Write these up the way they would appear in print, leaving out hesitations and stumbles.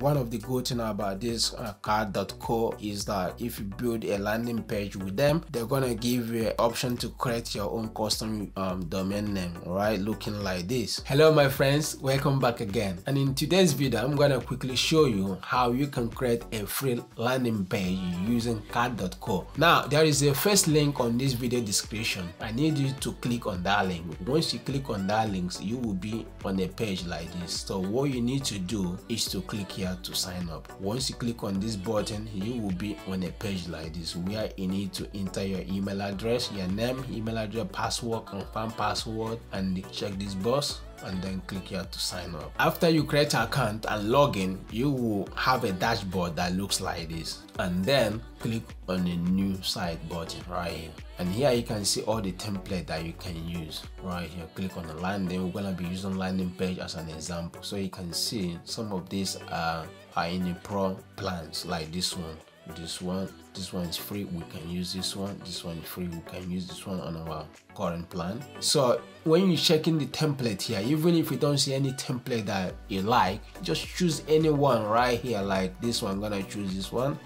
One of the good things about this Carrd.co is that if you build a landing page with them, they're gonna give you an option to create your own custom domain name, right? Looking like this. Hello my friends, welcome back again. And in today's video, I'm gonna quickly show you how you can create a free landing page using Carrd.co. Now, there is a first link on this video description. I need you to click on that link. Once you click on that link, you will be on a page like this. So what you need to do is to click here to sign up. Once you click on this button, you will be on a page like this where you need to enter your email address, your name, email address, password, confirm password, and check this box, and then click here to sign up. After you create an account and log in, you will have a dashboard that looks like this, and then click on the new site button right here. And here you can see all the template that you can use right here. Click on the landing. We're gonna be using landing page as an example, so you can see some of these are in the pro plans, like this one. This one is free, we can use this one. This one is free, we can use this one on our current plan. So when you check in the template here, even if you don't see any template that you like, just choose any one right here. Like this one, I'm gonna choose this one,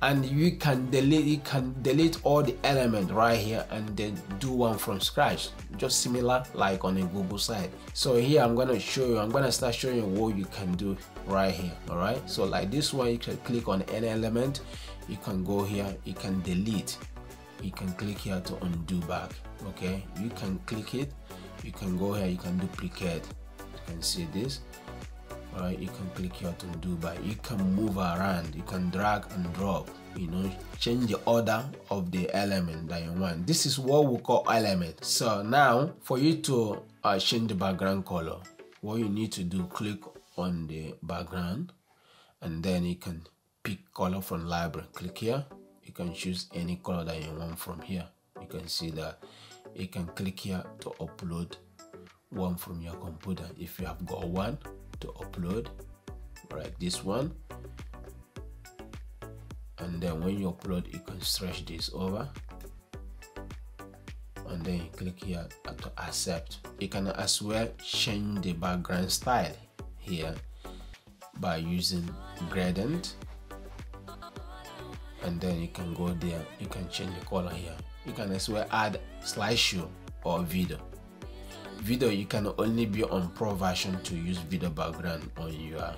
and you can delete all the elements right here and then do one from scratch, just similar like on a Google site. So here I'm gonna start showing you what you can do right here. All right, so like this one, you can click on any element, you can go here, you can delete, you can click here to undo back. Okay, you can click it, you can go here, you can duplicate, you can see this. All right, you can click here to undo back. You can move around, you can drag and drop, you know, change the order of the element that you want. This is what we call element. So now for you to change the background color, what you need to do, click on the background, and then you can pick color from library. Click here, you can choose any color that you want from here. You can see that you can click here to upload one from your computer if you have got one to upload. All right, this one, and then when you upload, you can stretch this over, and then you click here to accept. You can as well change the background style here by using gradient, and then you can go there, you can change the color here. You can as well add slideshow or video. You can only be on pro version to use video background on your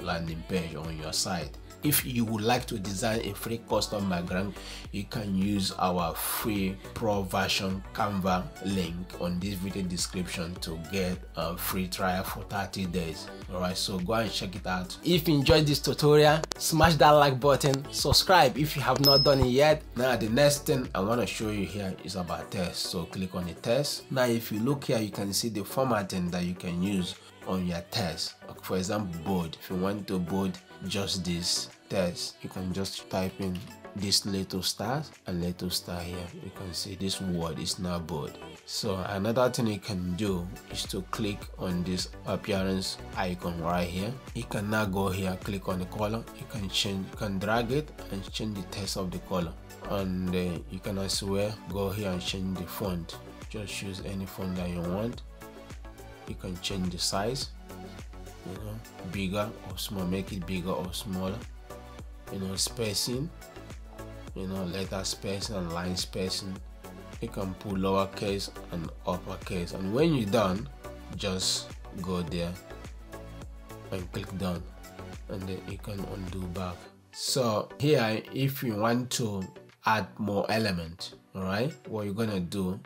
landing page, on your site. If you would like to design a free custom background, you can use our free pro version Canva link on this video description to get a free trial for 30 days. All right, so go and check it out. If you enjoyed this tutorial, smash that like button, subscribe if you have not done it yet. Now the next thing I want to show you here is about text. So click on the text. Now if you look here, you can see the formatting that you can use on your text. For example, bold. If you want to bold just this text, you can just type in this little star and little star here. You can see this word is now bold. So another thing you can do is to click on this appearance icon right here. You can now go here, click on the color, you can change, you can drag it and change the text of the color, and you can as well go here and change the font. Just choose any font that you want. You can change the size, you know, bigger or small, make it bigger or smaller, you know, spacing, you know, letter spacing and line spacing. You can put lowercase and uppercase, and when you're done, just go there and click done, and then you can undo back. So here, if you want to add more element, all right, what you're gonna do,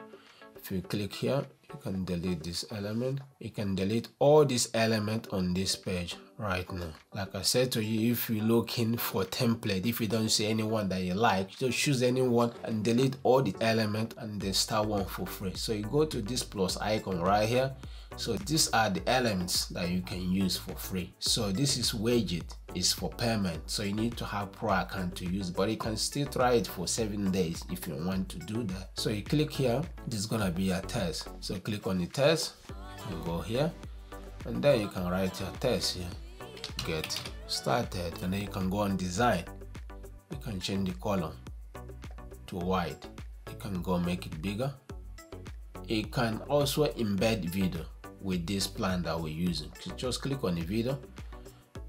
if you click here, you can delete this element. You can delete all these elements on this page right now. Like I said to you, if you're looking for template, if you don't see anyone that you like, just choose anyone and delete all the elements and then start one for free. So you go to this plus icon right here. So these are the elements that you can use for free. So this is widget, is for payment, so you need to have pro account to use, but you can still try it for 7 days if you want to do that. So you click here, this is gonna be a test. So click on the test, you can go here, and then you can write your test here, get started, and then you can go on design. You can change the color to white, you can go make it bigger. You can also embed video with this plan that we're using. So just click on the video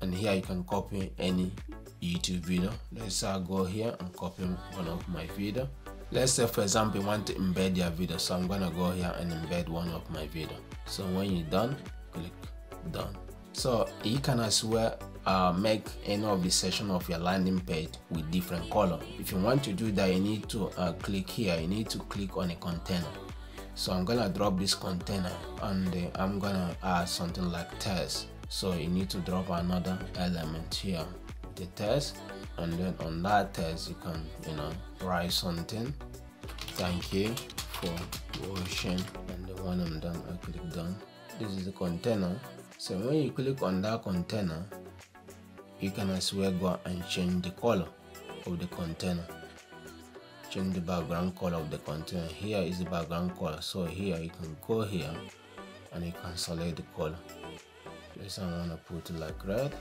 and here you can copy any YouTube video. Let's go here and copy one of my video. Let's say for example you want to embed your video, so I'm gonna go here and embed one of my video. So when you're done, click done. So you can as well make any of the section of your landing page with different color. If you want to do that, you need to click here, you need to click on a container. So I'm gonna drop this container and I'm gonna add something like test. So you need to drop another element here, the test, and then on that test you can write something. Thank you for watching, and the one I'm done, I click done. This is the container. So when you click on that container, you can as well go and change the color of the container, change the background color of the container. Here is the background color, so here you can go here and you can select the color. This I want to put like red,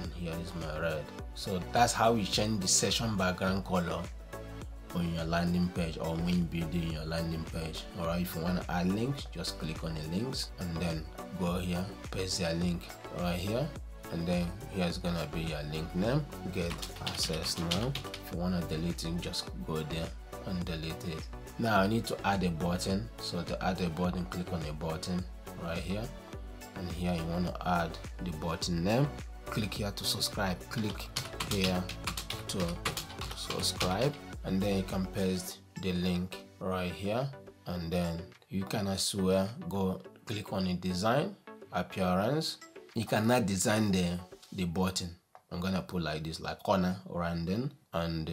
and here is my red. So that's how you change the session background color on your landing page, or when you building your landing page. Alright, if you want to add links, just click on the links and then go here, paste your link right here, and then here's gonna be your link name, get access now. If you want to delete it, just go there and delete it. Now I need to add a button, so to add a button, click on a button right here, and here you want to add the button name. Click here to subscribe, click here to subscribe, and then you can paste the link right here, and then you can as well go click on the design appearance. You cannot design the button. I'm gonna put like this, like corner random, and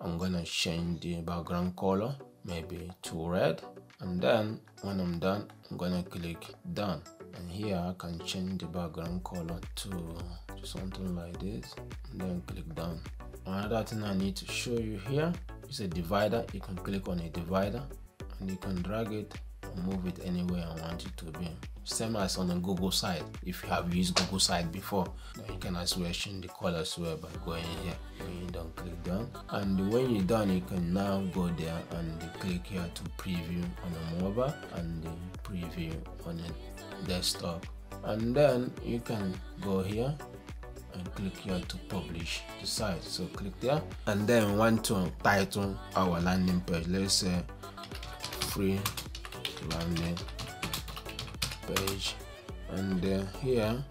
I'm gonna change the background color maybe to red, and then when I'm done I'm gonna click done, and here I can change the background color to something like this, and then click done. Another thing I need to show you here is a divider. You can click on a divider and you can drag it and move it anywhere I want it to be. Same as on the Google site. If you have used Google site before, you can as well change the color as well by going here. When you don't click done, and when you're done, you can now go there and click here to preview on a mobile and preview on a desktop, and then you can go here and click here to publish the site. So click there, and then we want to title our landing page. Let's say free landing page, and here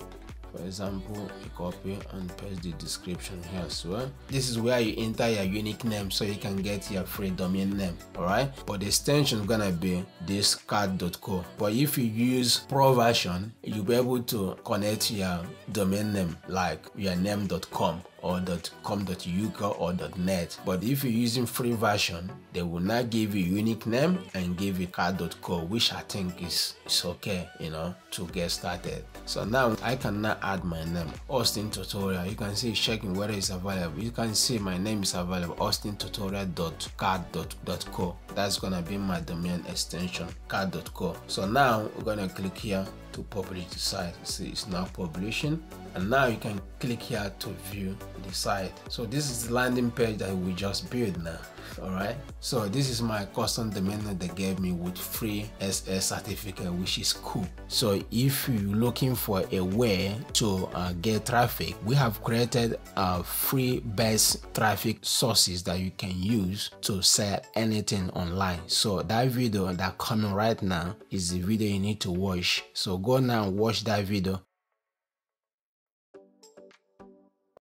for example you copy and paste the description here as well. This is where you enter your unique name so you can get your free domain name. All right, but the extension is gonna be this carrd.co, but if you use pro version you'll be able to connect your domain name like your name.com or .com.uk or .net, but if you're using free version they will not give you unique name and give you carrd.co, which I think is okay, to get started. So now I can now add my name, Austin Tutorial. You can see checking whether it's available. You can see my name is available, austintutorial.carrd.co. That's gonna be my domain extension, carrd.co. So now we're gonna click here to publish the site. See, it's now publishing, and now you can click here to view the site. So this is the landing page that we just built now. All right, so this is my custom domain that they gave me with free SS certificate, which is cool. So if you're looking for a way to get traffic, we have created free best traffic sources that you can use to sell anything online. So that video that coming right now is the video you need to watch. So go now and watch that video